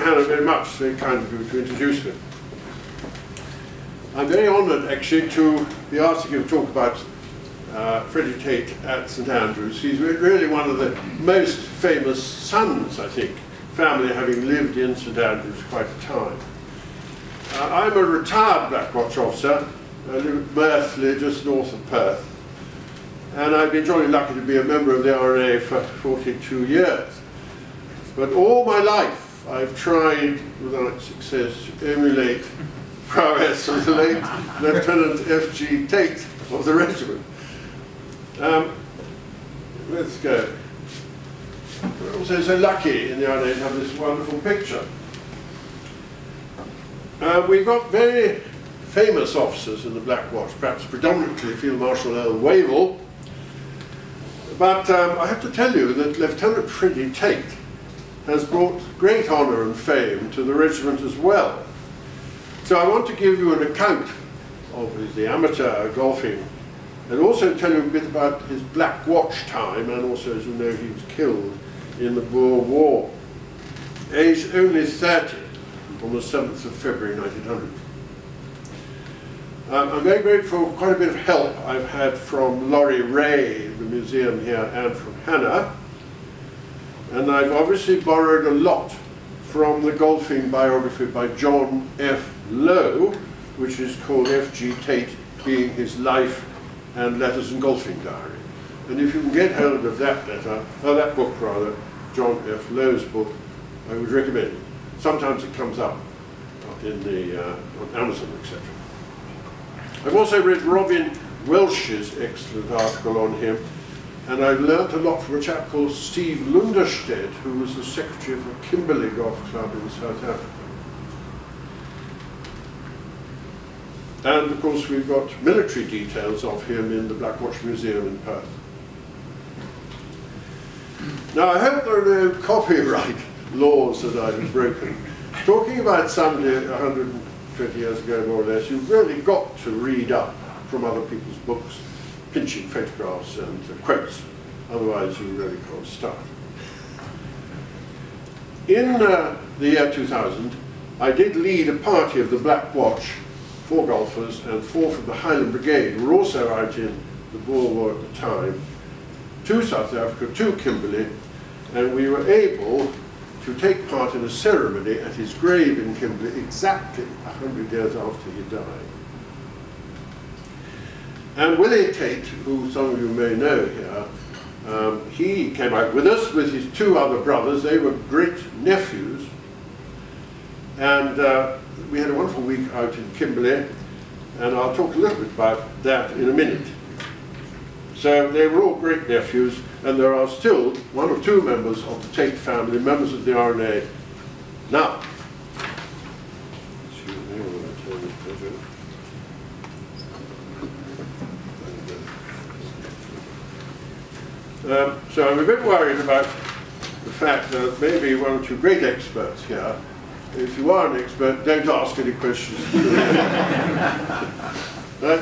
Hannah very much, it's very kind of you to introduce him. I'm very honoured actually to be asked to give a talk about Freddie Tait at St Andrews. He's really one of the most famous sons, I think, family having lived in St Andrews quite a time. I'm a retired Black Watch officer. I live at Murthley, just north of Perth. And I've been jolly lucky to be a member of the RNA for 42 years. But all my life I've tried, without success, to emulate prowess of the late Lieutenant F.G. Tait of the regiment. Let's go. We're also so lucky in the RNA to have this wonderful picture. We've got very famous officers in the Black Watch, perhaps predominantly Field Marshal Earl Wavell. But I have to tell you that Lieutenant Freddie Tait has brought great honour and fame to the regiment as well. So I want to give you an account of the amateur golfing and also tell you a bit about his Black Watch time, and also, as you know, he was killed in the Boer War, aged only 30, on the 7th of February 1900. I'm very grateful for quite a bit of help I've had from Laurie Ray, the museum here, and from Hannah. And I've obviously borrowed a lot from the golfing biography by John F. Lowe, which is called F.G. Tait Being His Life and Letters and Golfing Diary. And if you can get hold of that letter, or that book rather, John F. Lowe's book, I would recommend it. Sometimes it comes up in the, on Amazon, etc. I've also read Robin Welsh's excellent article on him, and I've learnt a lot from a chap called Steve Lunderstedt, who was the secretary of the Kimberley Golf Club in South Africa. And of course we've got military details of him in the Black Watch Museum in Perth. Now I hope there are no copyright laws that I've broken. Talking about somebody 120 years ago, more or less, you've really got to read up from other people's books, pinching photographs and quotes, otherwise you really can't start. In the year 2000, I did lead a party of the Black Watch, 4 golfers and 4 from the Highland Brigade, who were also out in the Boer War at the time, to South Africa, to Kimberley, and we were able to take part in a ceremony at his grave in Kimberley exactly 100 years after he died. And Willie Tait, who some of you may know here, he came out with us with his 2 other brothers. They were great nephews, and we had a wonderful week out in Kimberley, and I'll talk a little bit about that in a minute. So they were all great nephews, and there are still 1 or 2 members of the Tait family, members of the RNA, now. So I'm a bit worried about the fact that maybe 1 or 2 great experts here. If you are an expert, don't ask any questions.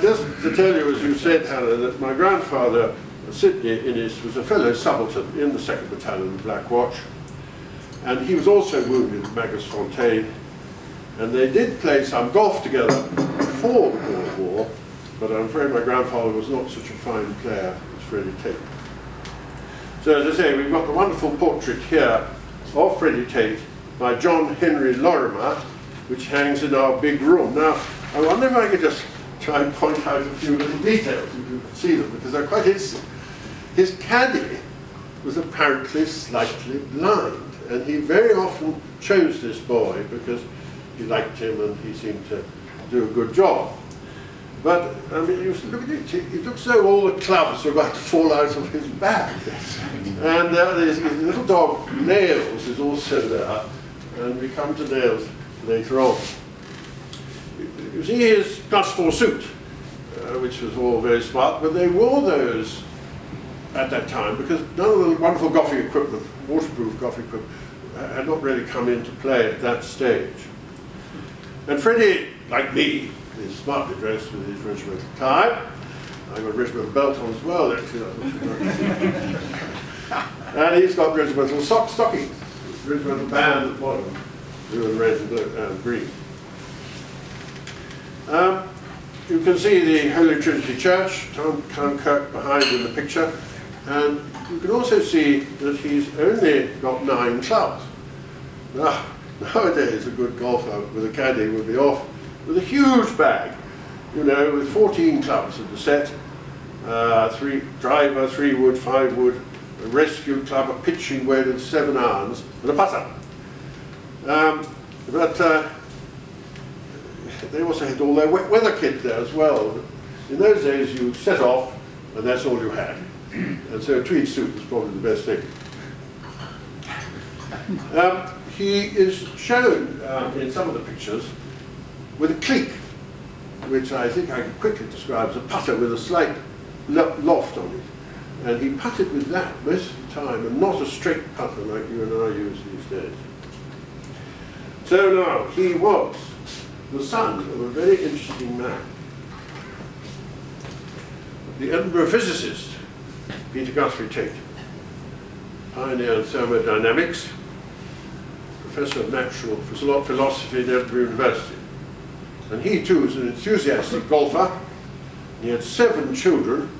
Just to tell you, as you said, Hannah, that my grandfather, Sidney Innes, was a fellow subaltern in the 2nd Battalion of the Black Watch, and he was also wounded at Magasfontein, and they did play some golf together before the Boer War, but I'm afraid my grandfather was not such a fine player as Freddie Tait. So as I say, we've got the wonderful portrait here of Freddie Tait by John Henry Lorimer, which hangs in our big room. Now, I wonder if I could just try and point out a few little details, if you can see them, because they're quite interesting. His caddy was apparently slightly blind, and he very often chose this boy because he liked him and he seemed to do a good job. But, I mean, you look at it, it looks as though all the clubs are about to fall out of his back. And his little dog, Nails, is also there, and we come to Nails later on. You see his +4 suit, which was all very smart, but they wore those at that time because none of the wonderful golfing equipment, waterproof golfing equipment, had not really come into play at that stage. And Freddie, like me, is smartly dressed with his regimental tie. I've got a regimental belt on as well, actually. And he's got regimental stockings, regimental band at the bottom. blue and red and blue, green. You can see the Holy Trinity Church, Town Kirk behind in the picture, and you can also see that he's only got 9 clubs. Now, nowadays a good golfer with a caddy would be off with a huge bag, you know, with 14 clubs in the set, 3 driver, 3 wood, 5 wood, a rescue club, a pitching wedge and 7 irons, and a putter. They also had all their weather kit there as well. In those days you set off and that's all you had. And so a tweed suit was probably the best thing. He is shown in some of the pictures with a cleek, which I think I can quickly describe as a putter with a slight loft on it. And he putted with that most of the time, and not a straight putter like you and I use these days. So now, he was the son of a very interesting man. The Edinburgh physicist, Peter Guthrie Tait, pioneer in thermodynamics, professor of natural philosophy at Edinburgh University. And he too was an enthusiastic golfer. He had 7 children,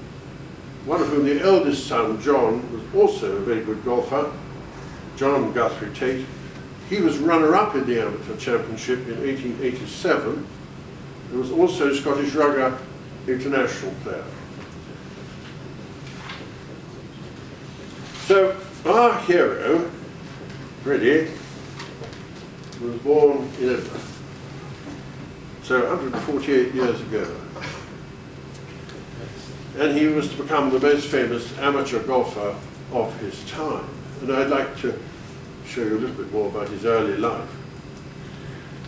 one of whom the eldest son, John, was also a very good golfer, John Guthrie Tait. He was runner-up in the Amateur Championship in 1887 and was also a Scottish Rugby international player. So our hero, Freddie, was born in Edinburgh, so 148 years ago. And he was to become the most famous amateur golfer of his time. And I'd like to show you a little bit more about his early life.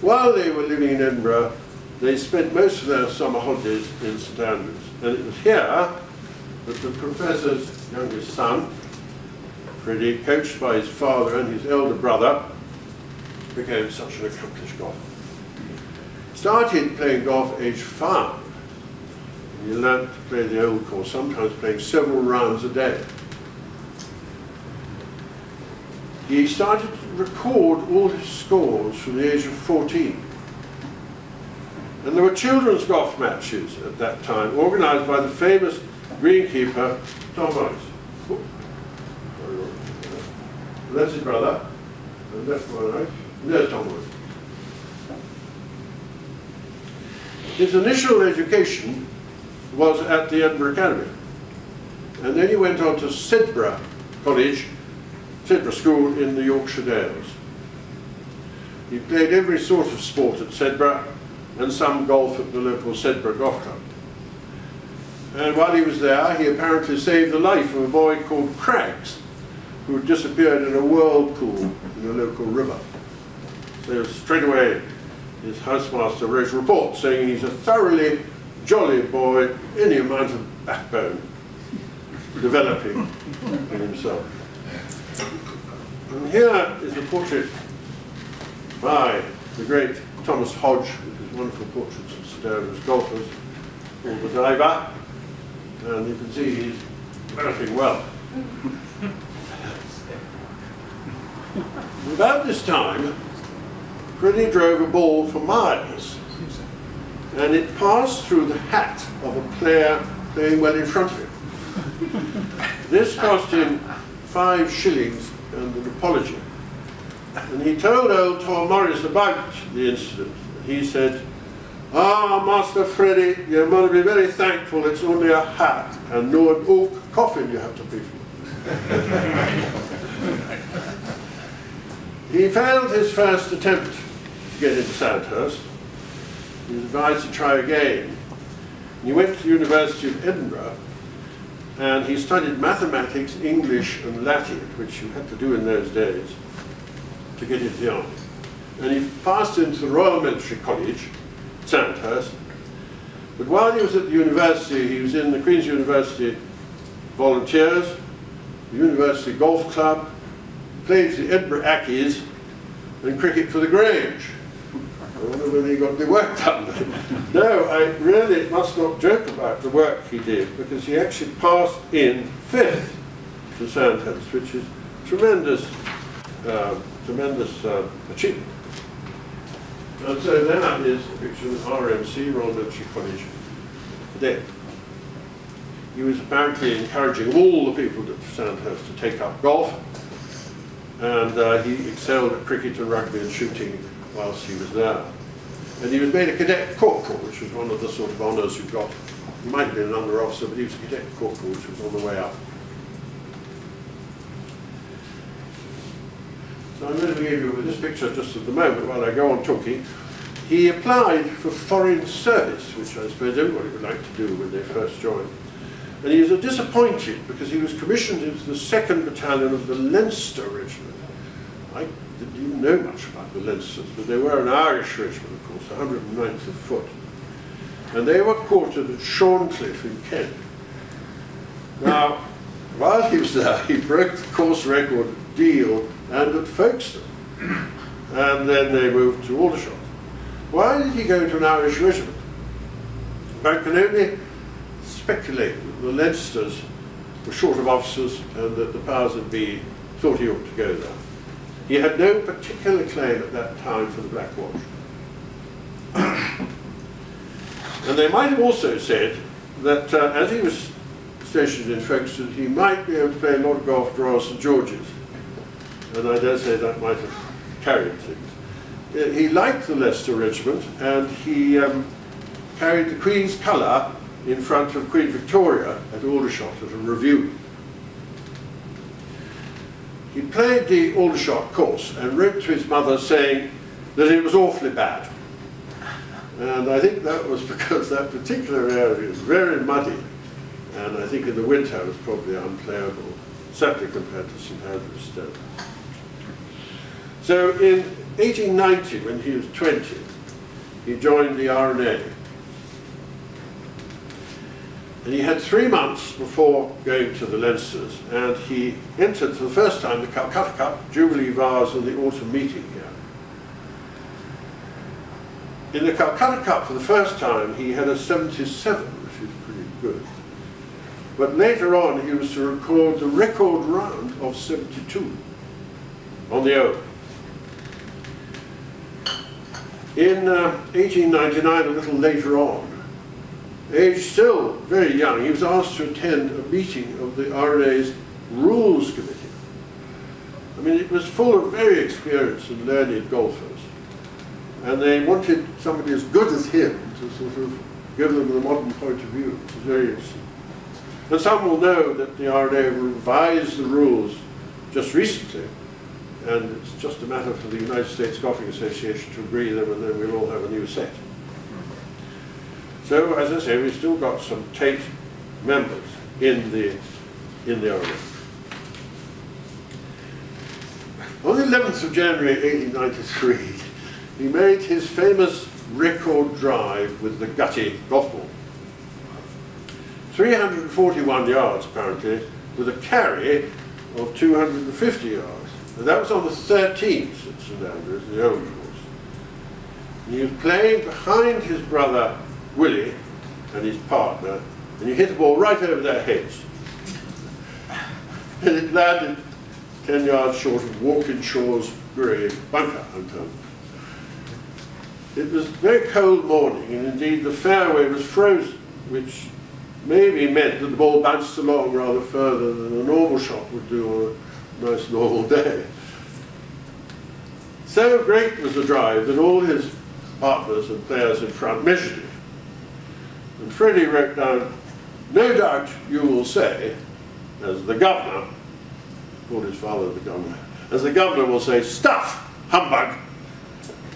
While they were living in Edinburgh, they spent most of their summer holidays in St Andrews. And it was here that the professor's youngest son, Freddie, coached by his father and his elder brother, became such an accomplished golfer. Started playing golf at age 5. He learnt to play the old course, sometimes playing several rounds a day. He started to record all his scores from the age of 14. And there were children's golf matches at that time, organised by the famous greenkeeper, Tom Morris. That's his brother. And that's my right. And there's Tom Morris. His initial education was at the Edinburgh Academy. And then he went on to Sedbergh College, Sedbergh School in the Yorkshire Dales. He played every sort of sport at Sedbergh and some golf at the local Sedbergh Golf Club. And while he was there, he apparently saved the life of a boy called Craggs, who disappeared in a whirlpool in the local river. So straight away, his housemaster wrote a report saying he's a thoroughly jolly boy, any amount of backbone developing in himself. And here is a portrait by the great Thomas Hodge, with his wonderful portraits of St Andrews golfers, called The Diver, and you can see he's developing well. About this time, Freddie drove a ball for miles, and it passed through the hat of a player playing well in front of him. This cost him 5 shillings and an apology. And he told old Tom Morris about the incident. He said, "Ah, Master Freddie, you must be very thankful it's only a hat and no an oak coffin you have to pay for." He failed his first attempt to get into Sandhurst. He was advised to try again. He went to the University of Edinburgh and he studied mathematics, English and Latin, which you had to do in those days to get into the army. And he passed into the Royal Military College, Sandhurst. But while he was at the university, he was in the Queen's University Volunteers, the University Golf Club, played for the Edinburgh Accies and cricket for the Grange. I wonder whether he got the work done. No, I really must not joke about the work he did, because he actually passed in 5th to Sandhurst, which is tremendous achievement. And so that is a picture of RMC, Royal Military College, there. He was apparently encouraging all the people at Sandhurst to take up golf, and he excelled at cricket and rugby and shooting whilst he was there. And he was made a cadet corporal, which was one of the sort of honours he got. He might have been an under officer, but he was a cadet corporal, which was on the way up. So I'm going to leave you with this picture just at the moment while I go on talking. He applied for foreign service, which I suppose everybody would like to do when they first join. And he was disappointed because he was commissioned into the 2nd Battalion of the Leinster Regiment. I didn't even know much about the Leinsters, but they were an Irish regiment, of course, the 109th of Foot. And they were quartered at Shorncliffe in Kent. Now, while he was there, he broke the course record at Deal and at Folkestone. And then they moved to Aldershot. Why did he go to an Irish regiment? I can only speculate that the Leinsters were short of officers and that the powers that be thought he ought to go there. He had no particular claim at that time for the Black Watch. And they might have also said that as he was stationed in Folkestone, he might be able to play a lot of golf at Royal St George's. And I dare say that might have carried things. He liked the Leicester Regiment, and he carried the Queen's colour in front of Queen Victoria at Aldershot at a review. He played the Aldershot course and wrote to his mother saying that it was awfully bad. And I think that was because that particular area is very muddy, and I think in the winter it was probably unplayable, certainly compared to St Andrews Stone. So in 1890, when he was 20, he joined the RNA. And he had 3 months before going to the Leinsters, and he entered for the first time the Calcutta Cup, Jubilee Vase, and the autumn meeting here. In the Calcutta Cup for the first time he had a 77, which is pretty good. But later on he was to record the record round of 72 on the old. In 1899, a little later on, aged still very young, he was asked to attend a meeting of the RNA's Rules Committee. I mean, it was full of very experienced and learned golfers, and they wanted somebody as good as him to sort of give them the modern point of view. It was very interesting. And some will know that the RNA revised the rules just recently, and it's just a matter for the United States Golfing Association to agree them, and then we'll all have a new set. So, as I say, we've still got some Tate members in the area. On the 11th of January 1893, he made his famous record drive with the Gutty golf ball. 341 yards, apparently, with a carry of 250 yards. And that was on the 13th at St Andrews, the old course. And he was playing behind his brother Willie and his partner, and you hit the ball right over their heads. And it landed 10 yards short of Walkinshaw's grave bunker. It was a very cold morning, and indeed the fairway was frozen, which maybe meant that the ball bounced along rather further than a normal shot would do on a nice normal day. So great was the drive that all his partners and players in front measured it. And Freddie wrote down, "No doubt you will say, as the governor," called his father the governor, "as the governor will say, stuff, humbug."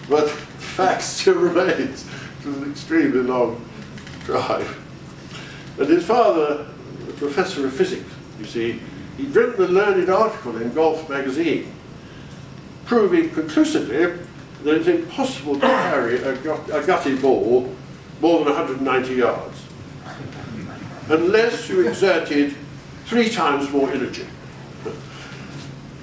But the fact still remains, it was an extremely long drive. And his father, a professor of physics, you see, he'd written a learned article in Golf magazine proving conclusively that it's impossible to carry a gutty ball more than 190 yards, unless you exerted 3 times more energy.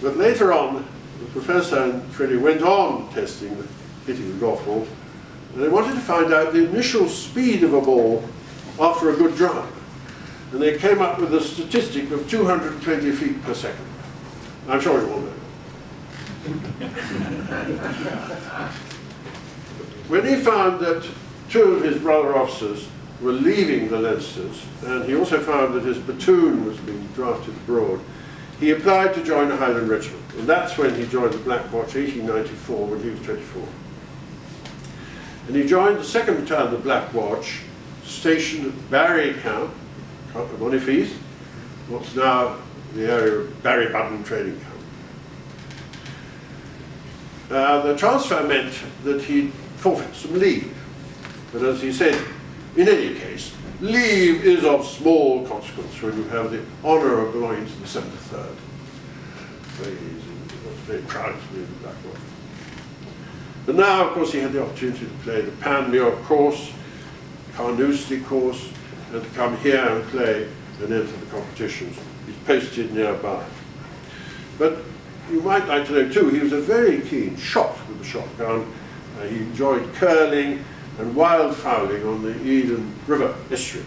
But later on, the professor and Freddie went on testing the hitting the golf ball, and they wanted to find out the initial speed of a ball after a good drive. And they came up with a statistic of 220 feet per second. I'm sure you all know. When he found that two of his brother officers were leaving the Leinsters, and he also found that his platoon was being drafted abroad, he applied to join the Highland Regiment. And that's when he joined the Black Watch, 1894, when he was 24. And he joined the 2nd Battalion of the Black Watch, stationed at Barry Camp, Monifieth, what's now the area of Barry Budden Training Camp. The transfer meant that he'd forfeit some leave. But as he said, in any case, leave is of small consequence when you have the honour of belonging to the 73rd. He was very proud to be in the Black Watch. But now, of course, he had the opportunity to play the Panmure course, the Carnoustie course, and to come here and play and enter the competitions. He's posted nearby. But you might like to know, too, he was a very keen shot with the shotgun. He enjoyed curling and wildfowling on the Eden River estuary.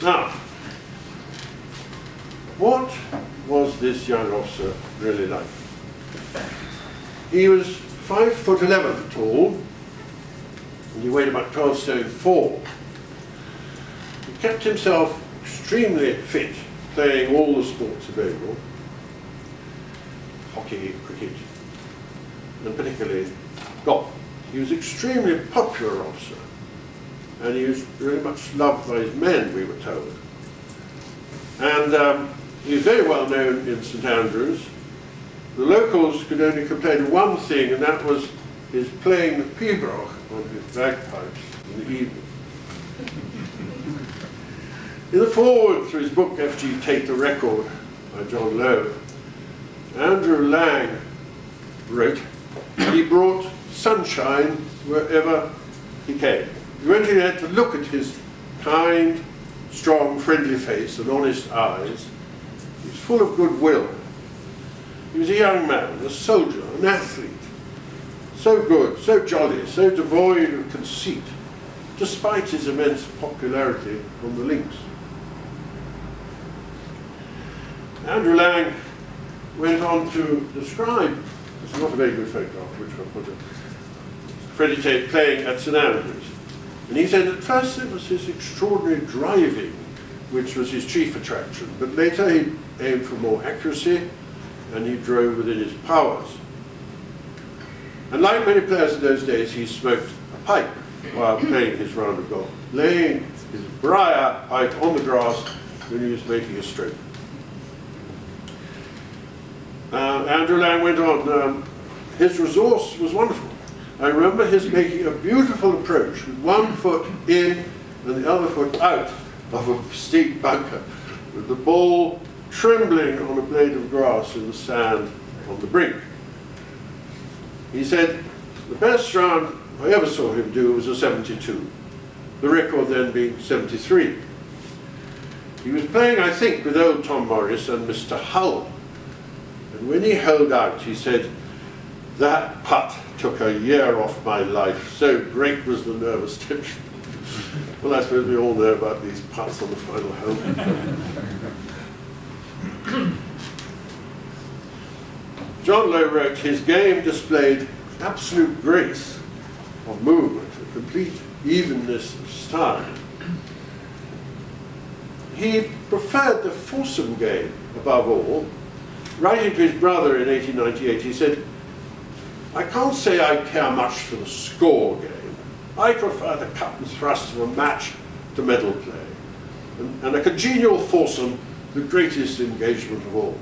Now, what was this young officer really like? He was 5'11" tall, and he weighed about 12 stone 4. He kept himself extremely fit, playing all the sports available, hockey, cricket, and particularly golf. He was an extremely popular officer, and he was very much loved by his men, we were told. And he was very well known in St Andrews. The locals could only complain of one thing, and that was his playing the pibroch on his bagpipes in the evening. In the foreword through his book, F.G. Tate the Record, by John Lowe, Andrew Lang wrote, he brought sunshine wherever he came. You only had to look at his kind, strong, friendly face and honest eyes. He was full of goodwill. He was a young man, a soldier, an athlete, so good, so jolly, so devoid of conceit, despite his immense popularity on the links. Andrew Lang went on to describe, it's not a very good photograph, which I'll put up, Freddie Tait playing at St Andrews. And he said at first it was his extraordinary driving which was his chief attraction, but later he aimed for more accuracy, and he drove within his powers. And like many players in those days, he smoked a pipe while playing his round of golf, laying his briar pipe on the grass when he was making a stroke. Andrew Lang went on, his resource was wonderful. I remember his making a beautiful approach with one foot in and the other foot out of a steep bunker, with the ball trembling on a blade of grass in the sand on the brink. He said, the best round I ever saw him do was a 72, the record then being 73. He was playing, I think, with old Tom Morris and Mr. Hull, and when he held out, he said, that putt took a year off my life, so great was the nervous tension. Well, I suppose we all know about these putts on the final hole. John Lowe wrote, his game displayed absolute grace of movement, a complete evenness of style. He preferred the foursome game above all. Writing to his brother in 1898, he said, I can't say I care much for the score game. I prefer the cut and thrust of a match to medal play, and a congenial foursome the greatest engagement of all.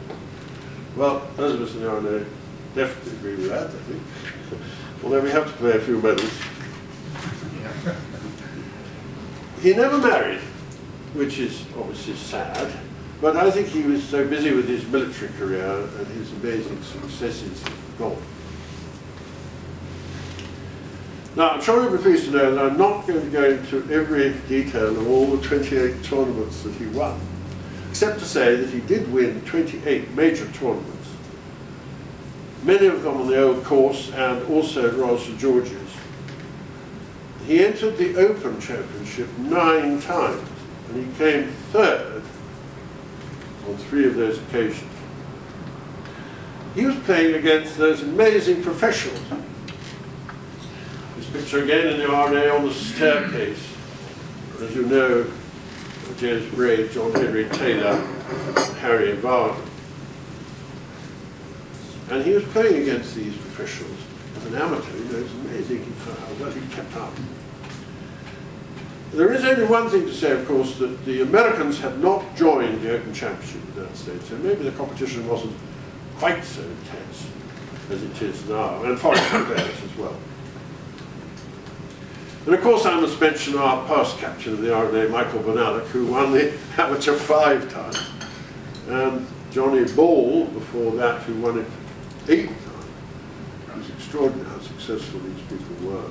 Well, those of us in our day definitely agree with that, I think. Although we have to play a few medals. He never married, which is obviously sad, but I think he was so busy with his military career and his amazing successes in golf. Now, I'm sure you'll be pleased to know that I'm not going to go into every detail of all the 28 tournaments that he won, except to say that he did win 28 major tournaments, many of them on the old course and also at Royal St George's. He entered the Open Championship 9 times, and he came third on 3 of those occasions. He was playing against those amazing professionals. picture again, and they are now on the staircase. As you know, James Bray, John Henry Taylor, and Harry Vaughan. And he was playing against these professionals as an amateur. You know, it's amazing how well he kept up. There is only one thing to say, of course, that the Americans had not joined the Open Championship in that state, so maybe the competition wasn't quite so intense as it is now, and foreign players as well. And of course I must mention our past captain of the RNA, Michael Bonalec, who won the amateur 5 times, and Johnny Ball before that, who won it 8 times. It was extraordinary how successful these people were,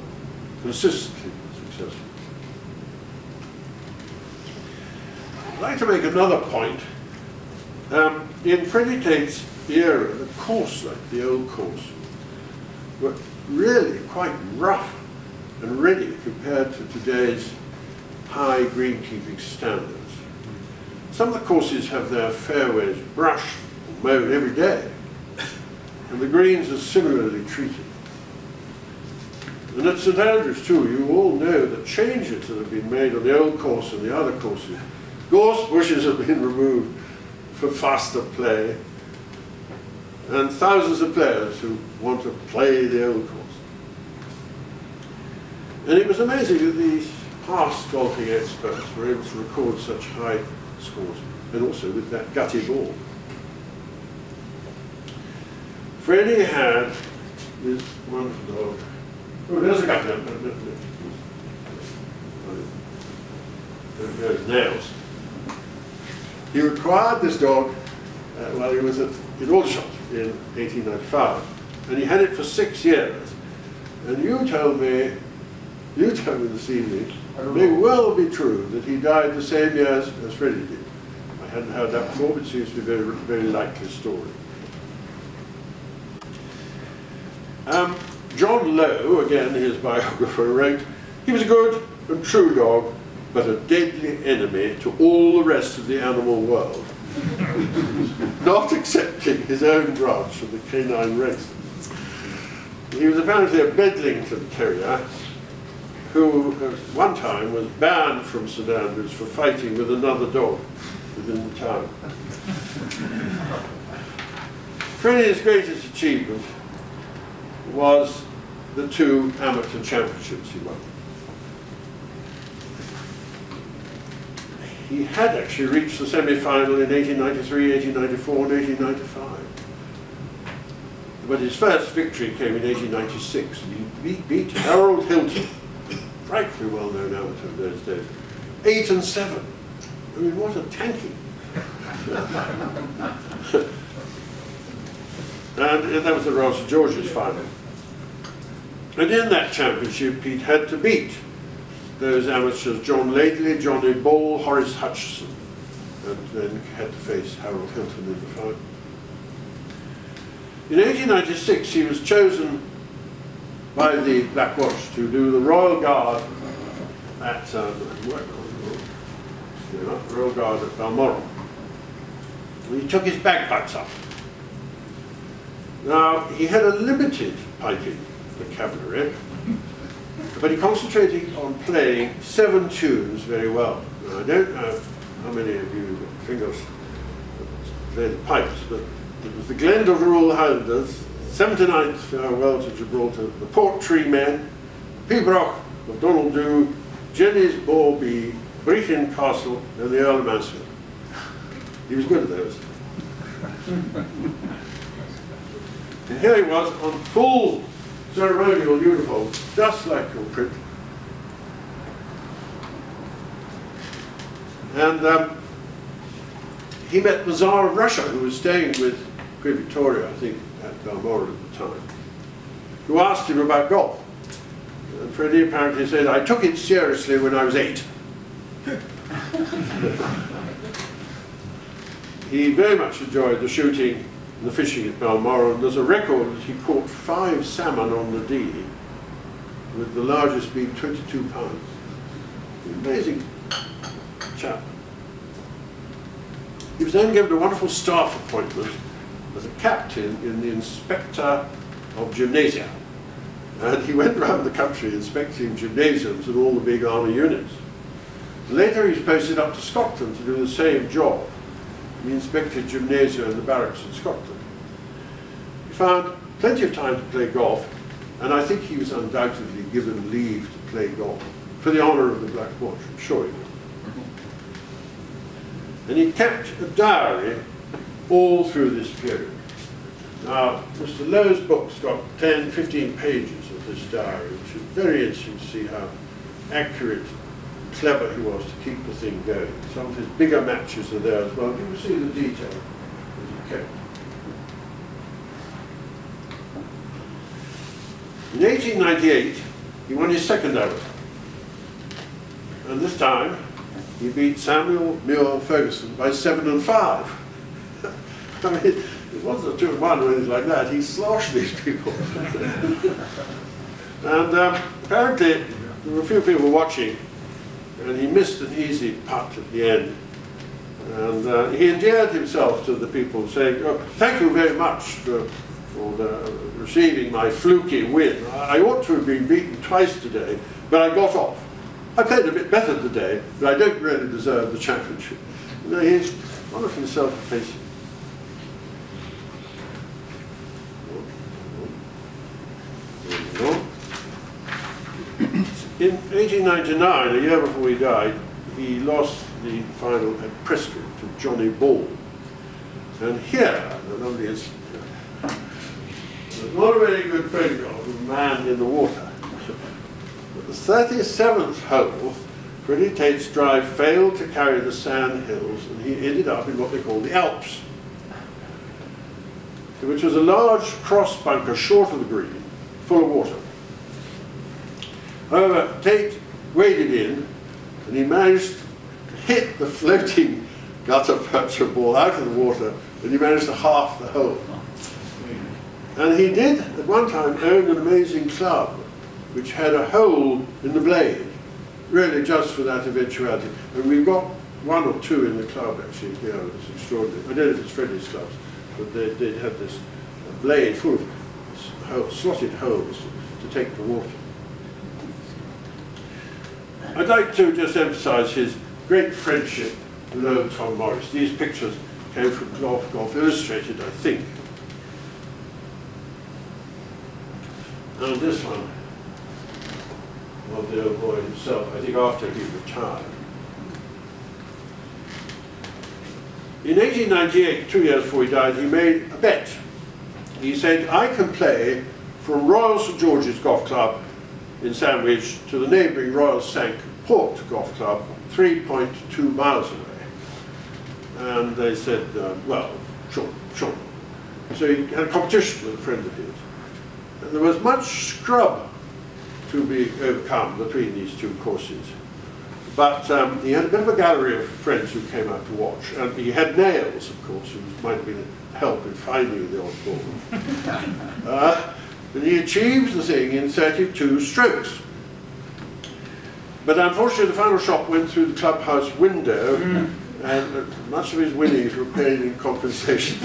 consistently successful. I'd like to make another point. In Freddie Tait's era, the course, like the old course, were really quite rough and ready compared to today's high greenkeeping standards. Some of the courses have their fairways brushed or mowed every day, and the greens are similarly treated. And at St Andrews too, you all know the changes that have been made on the old course and the other courses. Gorse bushes have been removed for faster play, and thousands of players who want to play the old course. And it was amazing that these past golfing experts were able to record such high scores, and also with that gutty ball. Freddie had this wonderful dog. Oh, there's a gutty. There goes nails. He acquired this dog while he was in Aldershot in 1895, and he had it for 6 years. And you told me this evening, it may well be true that he died the same year as Freddie did. I hadn't heard that before, but it seems to be a very, very likely story. John Lowe, again his biographer, wrote, "He was a good and true dog, but a deadly enemy to all the rest of the animal world, not accepting his own branch of the canine race." He was apparently a Bedlington terrier, who at one time was banned from St Andrews for fighting with another dog within the town. Freddie's greatest achievement was the 2 amateur championships he won. He had actually reached the semi-final in 1893, 1894 and 1895. But his first victory came in 1896. He beat Harold Hilton, rightly well-known amateur in those days, 8 and 7. I mean, what a tanking. And that was the Royal St George's final. And in that championship, Pete had to beat those amateurs, John Laidley, Johnny Ball, Horace Hutchison, and then had to face Harold Hilton in the final. In 1896, he was chosen by the Black Watch to do the Royal Guard at Balmoral. He took his bagpipes up. Now, he had a limited piping vocabulary, but he concentrated on playing 7 tunes very well. Now, I don't know how many of you fingers played the pipes, but it was the Glend of the Rural Highlanders, 79th Farewell to Gibraltar, the Port Tree Men, Pibroch of Donaldhu, Jenny's Borby, Brechin Castle, and the Earl of Mansfield. He was good at those. And here he was on full ceremonial uniform, just like your print. And he met the Tsar of Russia, who was staying with Queen Victoria, I think, at Balmoral at the time, who asked him about golf. And Freddie apparently said, "I took it seriously when I was 8. He very much enjoyed the shooting, the fishing at Balmoral, and there's a record that he caught 5 salmon on the Dee, with the largest being 22 pounds. An amazing chap. He was then given a wonderful staff appointment as a captain in the Inspector of Gymnasia and he went around the country inspecting gymnasiums and all the big army units. Later he was posted up to Scotland to do the same job. He inspected gymnasia and the barracks in Scotland. He found plenty of time to play golf, and I think he was undoubtedly given leave to play golf, for the honour of the Black Watch, I'm sure he was. And he kept a diary all through this period. Now, Mr. Lowe's book's got 10, 15 pages of this diary, which is very interesting to see how accurate and clever he was to keep the thing going. Some of his bigger matches are there as well. You can see the detail as he kept. In 1898, he won his second over. And this time, he beat Samuel Muir Ferguson by 7 and 5. I mean, it wasn't a 2-1 or anything like that. He sloshed these people. And apparently, there were a few people watching, and he missed an easy putt at the end. And he endeared himself to the people, saying, "Oh, thank you very much for receiving my fluky win. I ought to have been beaten twice today, but I got off. I played a bit better today, but I don't really deserve the championship." You know, he's wonderfully self-effacing. In 1899, a year before he died, he lost the final at Preston to Johnny Ball. And here, the lovely is not a very good photograph of a man in the water. The 37th hole, Freddie Tait's drive failed to carry the sand hills, and he ended up in what they call the Alps, which was a large cross bunker short of the green, full of water. However, Tait waded in, and he managed to hit the floating gutta percha ball out of the water, and he managed to half the hole. And he did, at one time, own an amazing club, which had a hole in the blade, really just for that eventuality. And we've got one or two in the club, actually, here. Yeah, it's extraordinary. I don't know if it's Freddie's clubs, but they'd had this blade full of slotted holes to take the water. I'd like to just emphasize his great friendship with old Tom Morris. These pictures came from Golf Illustrated, I think. And this one of the old boy himself, I think after he retired. In 1898, 2 years before he died, he made a bet. He said, "I can play from Royal St George's Golf Club in Sandwich to the neighbouring Royal Sancourt Golf Club, 3.2 miles away." And they said, "Well, sure." So he had a competition with a friend of his. And there was much scrub to be overcome between these two courses. But he had a bit of a gallery of friends who came out to watch, and he had nails, of course, who might have been a help in finding the odd ball. And he achieved the thing in 32 strokes. But unfortunately, the final shot went through the clubhouse window, and much of his winnings were paid in compensation.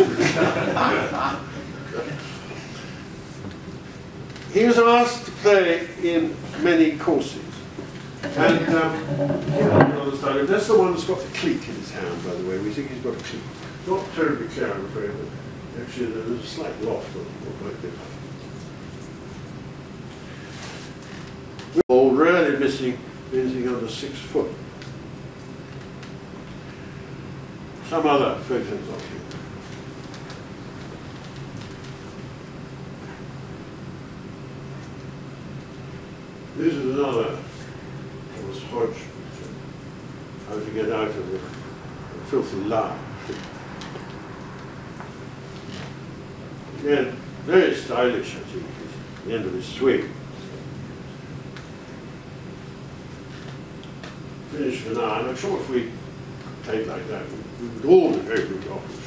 He was asked to play in many courses. And that's the one that's got the cleek in his hand, by the way. We think he's got a cleek. Not terribly clear, I'm afraid, but actually there's a slight loft on it, like this. We're all rarely missing anything under 6 foot. Some other photos of him. This is another Thomas Hodge, how to get out of the filthy lie. Again, very stylish, I think, at the end of his swing. Finish for now, and I'm sure if we played like that, we would all be very good golfers.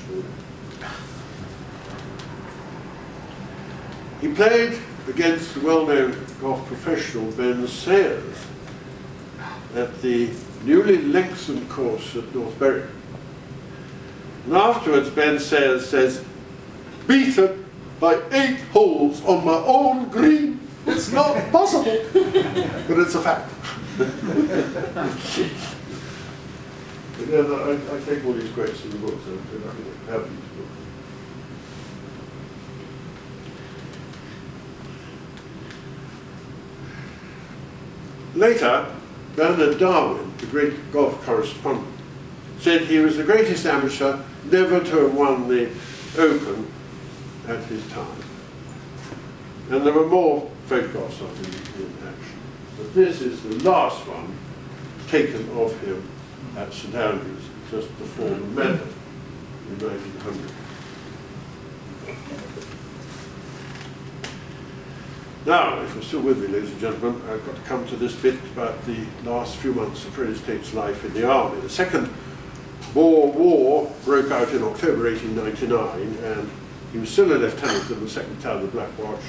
He played against the well-known golf professional Ben Sayers at the newly lengthened course at North Berwick. And afterwards Ben Sayers says, "Beaten by 8 holes on my own green." It's not possible, but it's a fact. Yeah, no, I take all these quotes from the books, so I have these books. Later, Bernard Darwin, the great golf correspondent, said he was the greatest amateur never to have won the Open at his time. And there were more photographs of him in action. But this is the last one taken of him at St Andrews, just before the medal in 1900. Now, if you're still with me, ladies and gentlemen, I've got to come to this bit about the last few months of Freddie Tait's life in the army. The Second Boer War broke out in October 1899, and he was still a lieutenant in the 2nd Battalion of the Black Watch,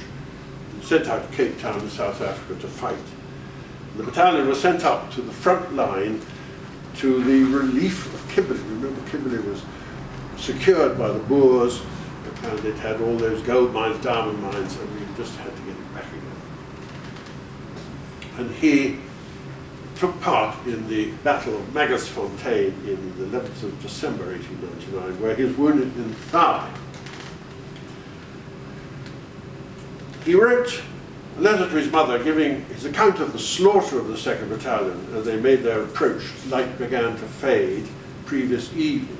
and sent out to Cape Town in South Africa to fight. And the battalion was sent up to the front line to the relief of Kimberley. Remember, Kimberley was secured by the Boers, and it had all those gold mines, diamond mines, and we just had to get it back again. And he took part in the Battle of Magersfontein in the 11th of December 1899, where he was wounded in the thigh. He wrote a letter to his mother giving his account of the slaughter of the 2nd Battalion as they made their approach. Light began to fade the previous evening.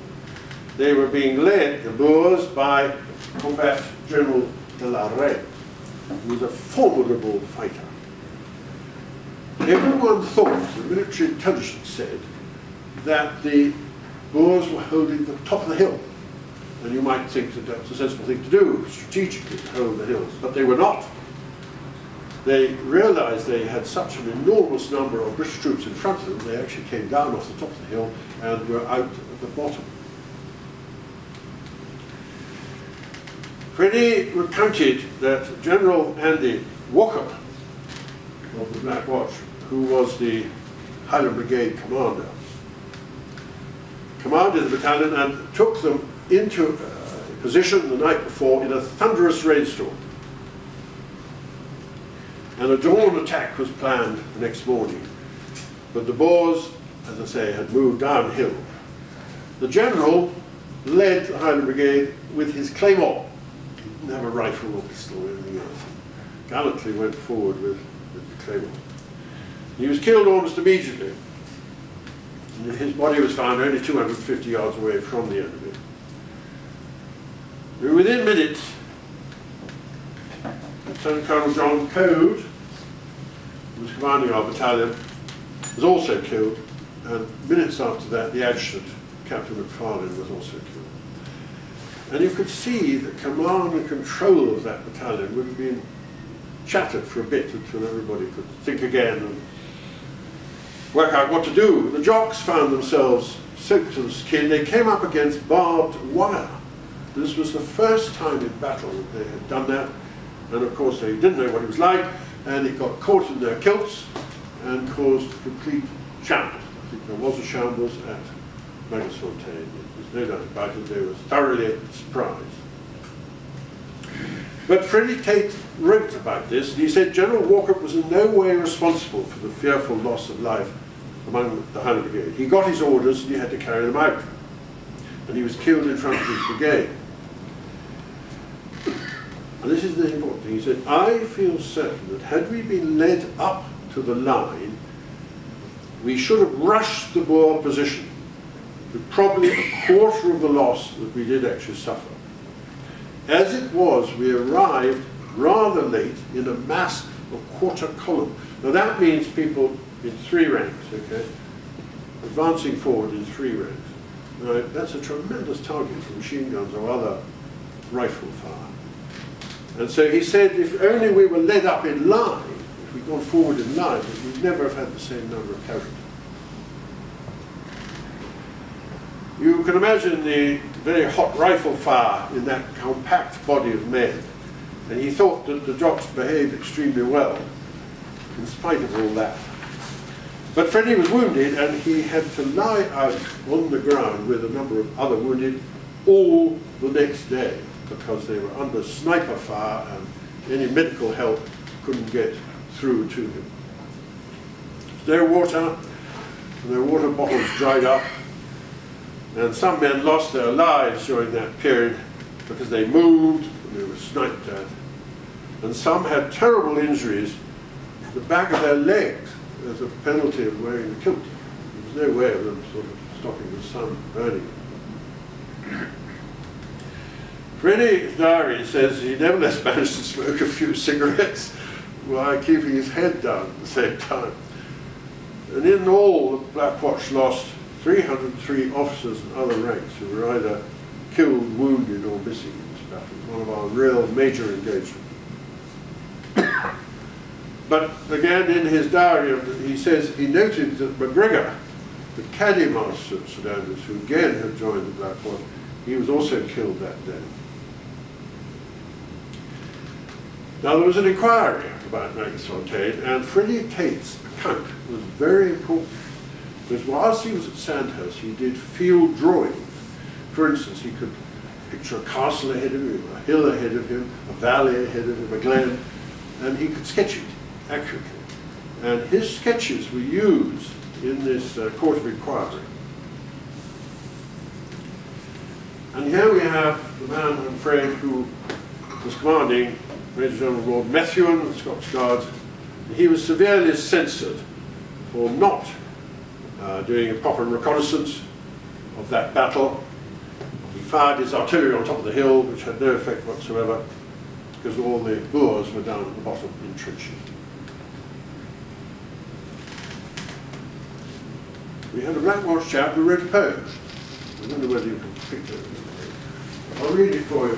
They were being led, the Boers, by Combat General de la Reine, who was a formidable fighter. Everyone thought, the military intelligence said, that the Boers were holding the top of the hill. And you might think that that's a sensible thing to do, strategically, to hold the hills, but they were not. They realized they had such an enormous number of British troops in front of them, they actually came down off the top of the hill and were out at the bottom. Freddie recounted that General Andy Walker of the Black Watch, who was the Highland Brigade commander, commanded the battalion and took them into position the night before in a thunderous rainstorm. And a dawn attack was planned the next morning. But the Boers, as I say, had moved downhill. The general led the Highland Brigade with his claymore. He didn't have a rifle or pistol or anything else. Gallantly went forward with the claymore. He was killed almost immediately. And his body was found only 250 yards away from the enemy. And within minutes, Lieutenant Colonel John Code, who was commanding our battalion, was also killed, and minutes after that the adjutant, Captain McFarlane, was also killed. And you could see the command and control of that battalion would have been shattered for a bit until everybody could think again and work out what to do. The jocks found themselves soaked to the skin. They came up against barbed wire. This was the first time in battle that they had done that. And of course they didn't know what it was like, and it got caught in their kilts and caused complete shambles. I think there was a shambles at Magersfontein. There's no doubt about it, they were thoroughly surprised. But Freddie Tait wrote about this, and he said General Walker was in no way responsible for the fearful loss of life among the Highland Brigade. He got his orders and he had to carry them out. And he was killed in front of his brigade. And this is the important thing, he said, I feel certain that had we been led up to the line, we should have rushed the Boer position with probably a quarter of the loss that we did actually suffer. As it was, we arrived rather late in a mass of quarter column. Now that means people in three ranks, okay, advancing forward in three ranks. Now that's a tremendous target for machine guns or other rifle fire. And so he said, if only we were led up in line, if we'd gone forward in line, we'd never have had the same number of casualties. You can imagine the very hot rifle fire in that compact body of men. And he thought that the jocks behaved extremely well, in spite of all that. But Freddie was wounded, and he had to lie out on the ground with a number of other wounded all the next day, because they were under sniper fire and any medical help couldn't get through to him. Their water bottles dried up, and some men lost their lives during that period because they moved and they were sniped at. And some had terrible injuries to the back of their legs as a penalty of wearing the kilt. There was no way of them sort of stopping the sun burning. Freddie's diary says he nevertheless managed to smoke a few cigarettes while keeping his head down at the same time. And in all, the Black Watch lost 303 officers and other ranks who were either killed, wounded, or missing in this battle. One of our real major engagements. But again, in his diary, he says he noted that MacGregor, the caddy master at St Andrews, who again had joined the Black Watch, he was also killed that day. Now, there was an inquiry about Maxwell Tait, and Freddie Tait's account was very important, because whilst he was at Sandhurst, he did field drawing. For instance, he could picture a castle ahead of him, a hill ahead of him, a valley ahead of him, a glen, and he could sketch it accurately. And his sketches were used in this court of inquiry. And here we have the man, I'm afraid, who was commanding Major General Lord Methuen of the Scots Guards. And he was severely censored for not doing a proper reconnaissance of that battle. He fired his artillery on top of the hill, which had no effect whatsoever, because all the Boers were down at the bottom in trenches. We had a Black Watch chap who wrote a poem. I don't know whether you can picture it. I'll read it for you.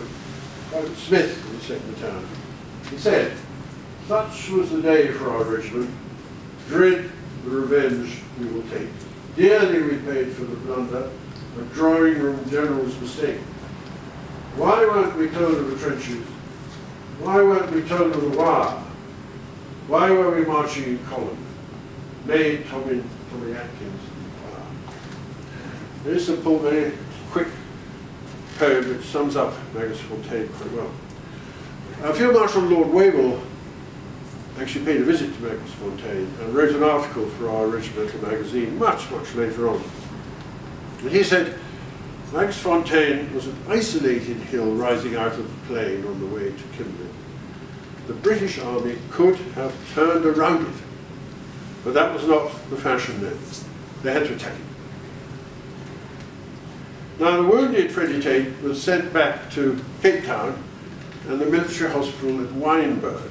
Private Smith in the second town. He said, "Such was the day for our regiment. Dread the revenge we will take. Dearly we paid for the blunder, a drawing room general's mistake. Why weren't we told of the trenches? Why weren't we told of the wire? Why were we marching in column? Made Tommy Atkins in fire." Very simple, very quick poem which sums up Maxwell Tait quite well. Field Marshal Lord Wavell actually paid a visit to Maxwell Tait and wrote an article for our regimental magazine much, much later on. And he said, Maxwell Tait was an isolated hill rising out of the plain on the way to Kimberley. The British Army could have turned around it, but that was not the fashion then. They had to attack it. Now, the wounded Freddie Tait was sent back to Cape Town and the military hospital at Wynberg.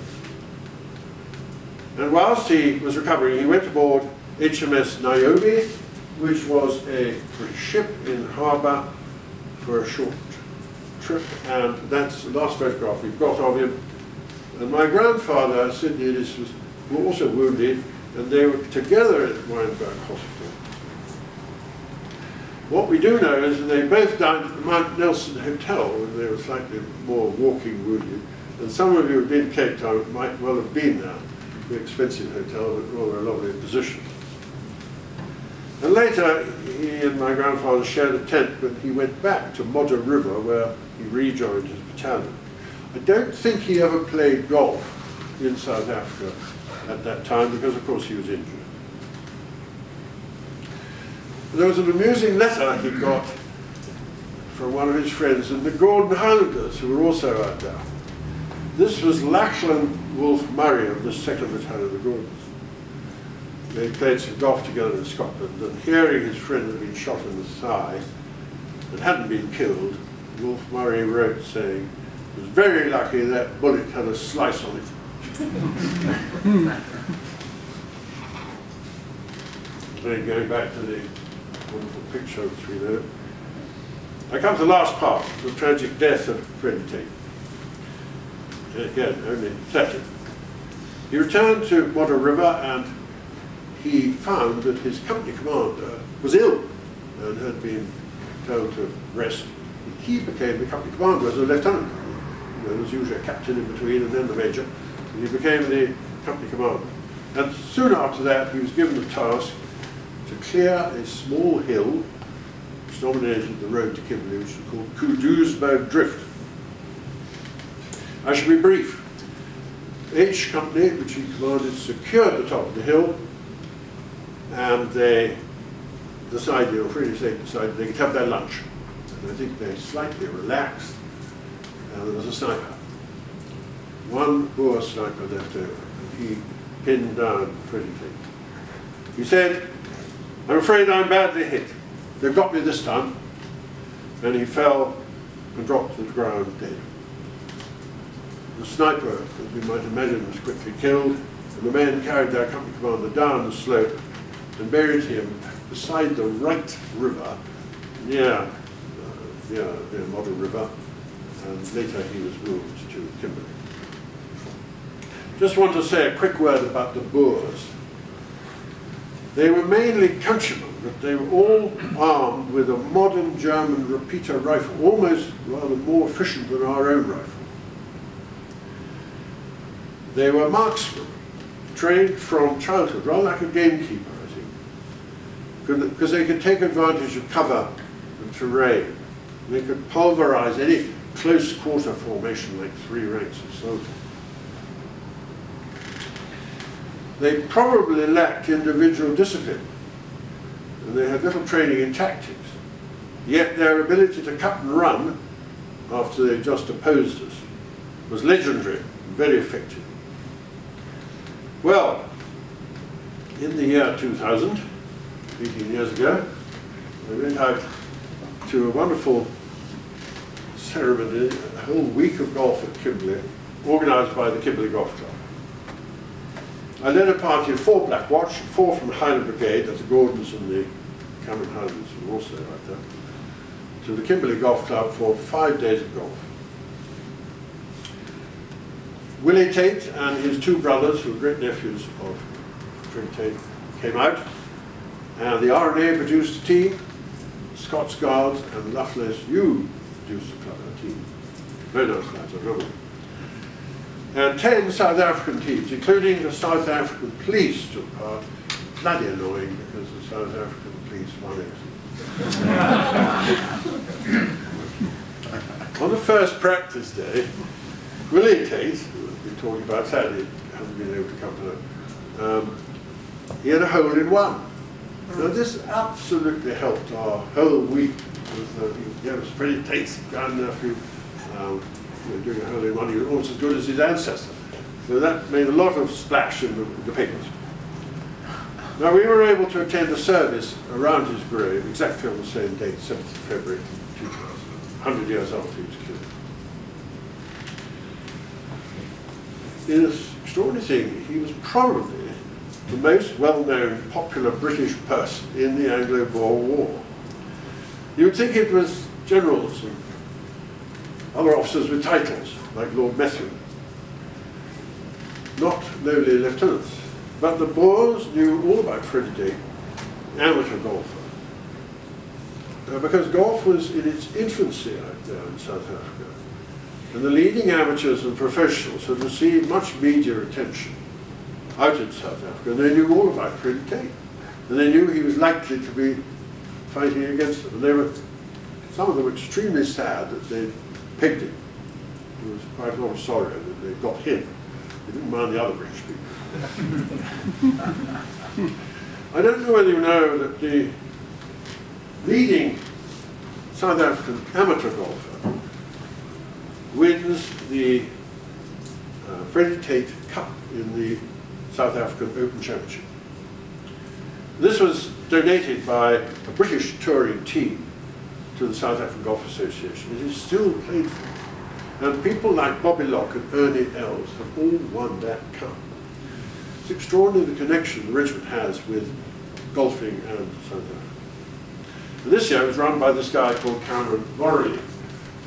And whilst he was recovering, he went aboard HMS Niobe, which was a ship in harbour for a short trip. And that's the last photograph we've got of him. And my grandfather, Sidney Ellis, was also wounded, and they were together at Wynberg Hospital. What we do know is that they both died at the Mount Nelson Hotel when they were slightly more walking wounded. And some of you who have been to Cape Town might well have been there. The expensive hotel, but rather a lovely position. And later, he and my grandfather shared a tent when he went back to Modder River, where he rejoined his battalion. I don't think he ever played golf in South Africa at that time, because of course he was injured. There was an amusing letter he got from one of his friends in the Gordon Highlanders, who were also out there. This was Lachlan Wolfe Murray of the 2nd Battalion of the Gordons. They played some golf together in Scotland, and hearing his friend had been shot in the thigh and hadn't been killed, Wolfe Murray wrote saying, "It was very lucky that bullet had a slice on it." Then going back to the wonderful picture which we know. I come to the last part, the tragic death of Freddie Tait. Again, only pathetic. He returned to Modder River and he found that his company commander was ill and had been told to rest. He became the company commander as a lieutenant. There was usually a captain in between and then the major. And he became the company commander. And soon after that, he was given the task to clear a small hill which dominated the road to Kimberley, which is called Koudouesberg Drift. I shall be brief. H Company, which he commanded, secured the top of the hill, and they decided, or Freddie Tait decided, they could have their lunch. And I think they slightly relaxed, and there was a sniper. One Boer sniper left over, and he pinned down Freddie Tait. He said, "I'm afraid I'm badly hit. They've got me this time." And he fell and dropped to the ground dead. The sniper, as we might imagine, was quickly killed, and the men carried their company commander down the slope and buried him beside the Right River, near Modder River, and later he was moved to Kimberley. Just want to say a quick word about the Boers. They were mainly countrymen, but they were all armed with a modern German repeater rifle, almost rather more efficient than our own rifle. They were marksmen, trained from childhood, rather like a gamekeeper, I think, because they could take advantage of cover and terrain. They could pulverize any close quarter formation like three ranks of soldiers. They probably lacked individual discipline, and they had little training in tactics. Yet their ability to cut and run after they just opposed us was legendary and very effective. Well, in the year 2000, 18 years ago, I went out to a wonderful ceremony, a whole week of golf at Kimberley, organised by the Kimberley Golf Club. I led a party of 4 Black Watch, 4 from Highland Brigade, that's the Gordons and the Cameron Highlands and also right there, to the Kimberley Golf Club for 5 days of golf. Willie Tait and his 2 brothers, who were great nephews of Freddie Tait, came out, and the R&A produced a team, Scots Guards and Luffness, you produced a team. Very nice lads, I remember. And 10 South African teams, including the South African police, took part. Bloody annoying because the South African police won it. On the first practice day, Willie Tait, who we've been talking about, sadly hasn't been able to come to know, he had a hole in one. Now this absolutely helped our whole week. It was pretty Tait's grandnephew. Doing a hole in one, he was almost as good as his ancestor. So that made a lot of splash in the papers. Now we were able to attend a service around his grave exactly on the same date, 7th of February 2000, 100 years after he was killed. In an extraordinary thing, he was probably the most well-known popular British person in the Anglo-Boer War. You would think it was generals and other officers with titles, like Lord Methuen, not lowly lieutenants. But the Boers knew all about Freddie Tait, amateur golfer. Because golf was in its infancy out there in South Africa, and the leading amateurs and professionals had received much media attention out in South Africa, and they knew all about Freddie Tait. And they knew he was likely to be fighting against them. And they were, some of them were extremely sad that they picked him. There was quite a lot of sorrow that they got him. They didn't mind the other British people. I don't know whether you know that the leading South African amateur golfer wins the Freddie Tait Cup in the South African Open Championship. This was donated by a British touring team to the South African Golf Association. It is still played for. And people like Bobby Locke and Ernie Els have all won that cup. It's extraordinary the connection the regiment has with golfing and South Africa. And this year it was run by this guy called Cameron Morley,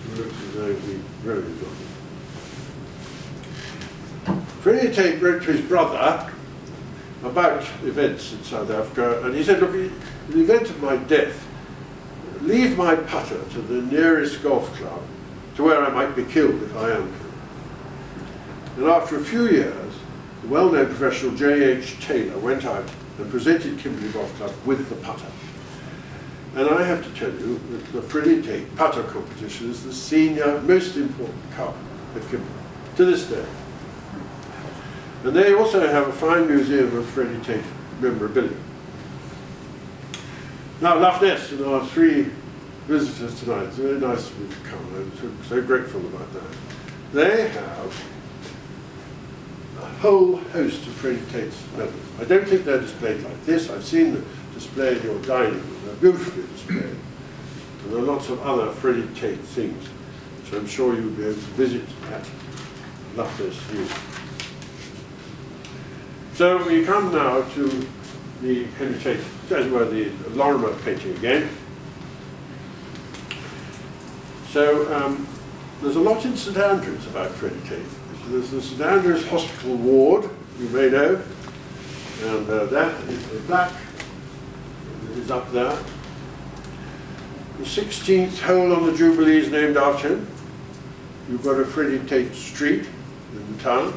who looks as though he really enjoyed it. Freddie Tait wrote to his brother about events in South Africa, and he said, "Look, in the event of my death, leave my putter to the nearest golf club to where I might be killed if I am killed." And after a few years, the well-known professional J.H. Taylor went out and presented Kimberley Golf Club with the putter. And I have to tell you that the Freddie Tait putter competition is the senior most important cup at Kimberley to this day. And they also have a fine museum of Freddie Tait memorabilia. Now, Luffness and our three visitors tonight, it's very nice of you to come, I'm so grateful about that. They have a whole host of Freddie Tait's medals. I don't think they're displayed like this. I've seen them displayed in your dining room. They're beautifully displayed. And there are lots of other Freddie Tait things, which I'm sure you'll be able to visit at Luffness Museum. So we come now to the Henry Tait, as it were, the Lorimer painting again. So there's a lot in St Andrews about Freddie Tait. There's the St Andrews Hospital Ward, you may know, and that is the black, is up there. The 16th hole on the Jubilee is named after him. You've got a Freddie Tait Street in the town.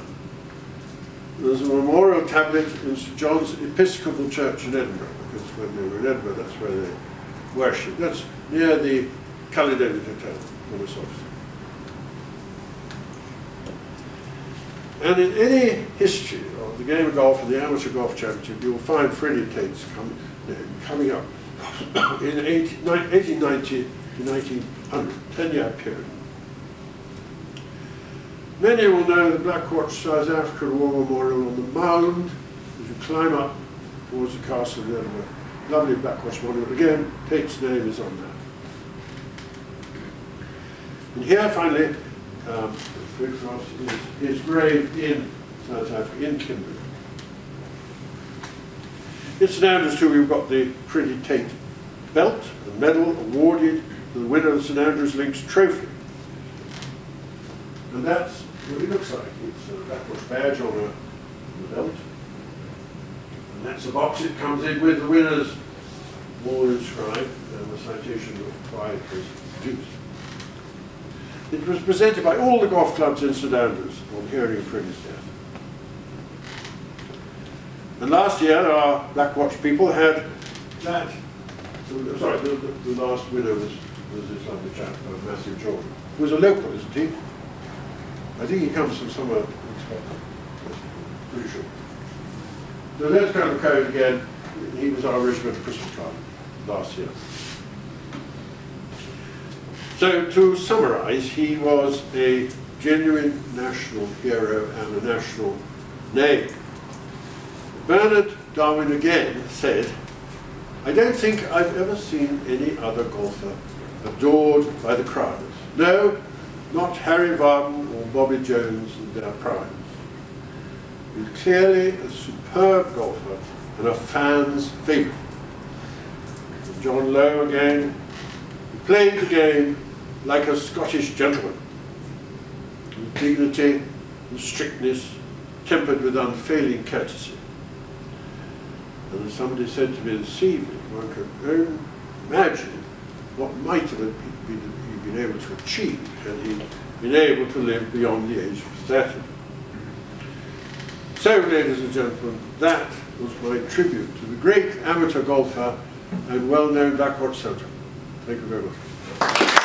There's a memorial tablet in St John's Episcopal Church in Edinburgh, because when they were in Edinburgh, that's where they worshipped. That's near the Caledonian Hotel, on the south. And in any history of the game of golf and the amateur golf championship, you will find Freddie Tait's coming up in 1890 to 1900, 10-year period. Many will know the Black Watch South African War Memorial on the mound as you climb up towards the castle there. A lovely Black Watch monument. Again, Tate's name is on that. And here, finally, for example, is his grave in South Africa, in Kimberley. It's now just who we've got the Freddie Tait belt, the medal awarded to the winner of the St Andrews Links Trophy. And that's what it looks like. It's a Blackwash badge on the belt. And that's the box it comes in with, the winner's wall inscribed, and the citation of why it was produced. It was presented by all the golf clubs in St Andrews on hearing of Freddie's death. And last year, our Blackwatch people had that. Sorry, the last winner was this lovely chap, Matthew Jordan, who was a local, isn't he? I think he comes from somewhere in Scotland, I'm pretty sure. So there's kind of code again. He was our regiment Christmas card last year. So to summarise, he was a genuine national hero and a national name. Bernard Darwin again said, "I don't think I've ever seen any other golfer adored by the crowds. No, not Harry Varden or Bobby Jones in their primes. He's clearly a superb golfer and a fan's favourite." John Lowe again, "He played the game like a Scottish gentleman, with dignity and strictness, tempered with unfailing courtesy." And as somebody said to me this evening, one could only imagine what might have been able to achieve had he been able to live beyond the age of 30. So, ladies and gentlemen, that was my tribute to the great amateur golfer and well-known Blackwatch Centre. Thank you very much.